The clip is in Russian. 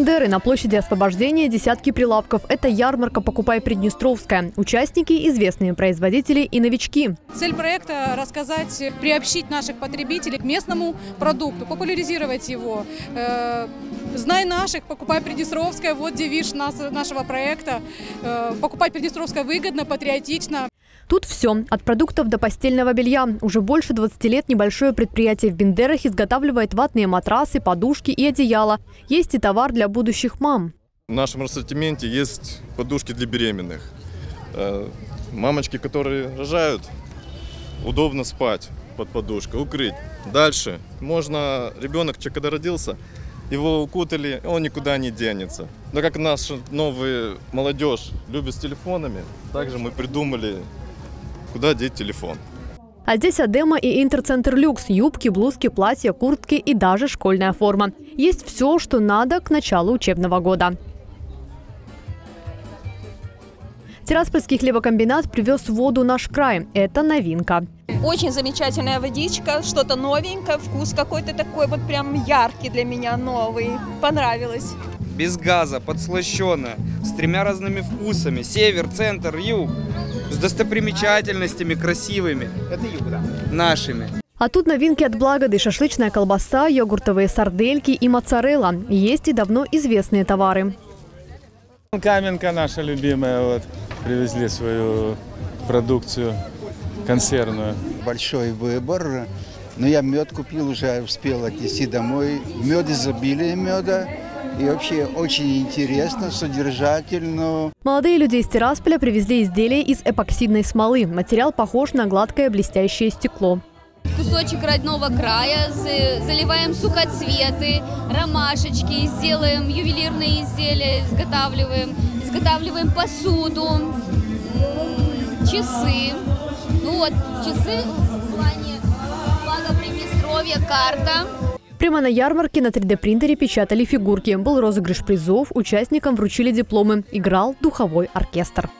Бендеры. На площади Освобождения десятки прилавков. Это ярмарка «Покупай Приднестровское». Участники – известные производители и новички. Цель проекта – рассказать, приобщить наших потребителей к местному продукту, популяризировать его. «Знай наших, покупай Приднестровское» – вот девиз нашего проекта. Покупать Приднестровское выгодно, патриотично. Тут все, от продуктов до постельного белья. Уже больше 20 лет небольшое предприятие в Бендерах изготавливает ватные матрасы, подушки и одеяла. Есть и товар для будущих мам. В нашем ассортименте есть подушки для беременных. Мамочки, которые рожают, удобно спать под подушкой, укрыть. Дальше можно, ребенок, когда родился, его укутали, он никуда не денется. Но как наша новая молодежь любит с телефонами, также мы придумали, куда деть телефон. А здесь Адема и интерцентр люкс. Юбки, блузки, платья, куртки и даже школьная форма. Есть все, что надо к началу учебного года. Тираспольский хлебокомбинат привез воду в наш край. Это новинка. Очень замечательная водичка, что-то новенькое, вкус какой-то такой вот прям яркий для меня, новый. Понравилось. Без газа, подслащённо, с тремя разными вкусами. Север, центр, юг. С достопримечательностями красивыми. Это юг, да? Нашими. А тут новинки от Благоды. Шашлычная колбаса, йогуртовые сардельки и моцарелла. Есть и давно известные товары. Каменка наша любимая, вот, привезли свою продукцию консервную. Большой выбор, но я мед купил, уже успел отнести домой. Мед, изобилие меда, и вообще очень интересно, содержательно. Молодые люди из Тирасполя привезли изделия из эпоксидной смолы. Материал похож на гладкое блестящее стекло. Кусочек родного края, заливаем сухоцветы, ромашечки, сделаем ювелирные изделия, изготавливаем посуду, часы. Ну вот, часы в плане «Блага Приднестровья», карта. Прямо на ярмарке на 3D-принтере печатали фигурки. Был розыгрыш призов, участникам вручили дипломы. Играл духовой оркестр.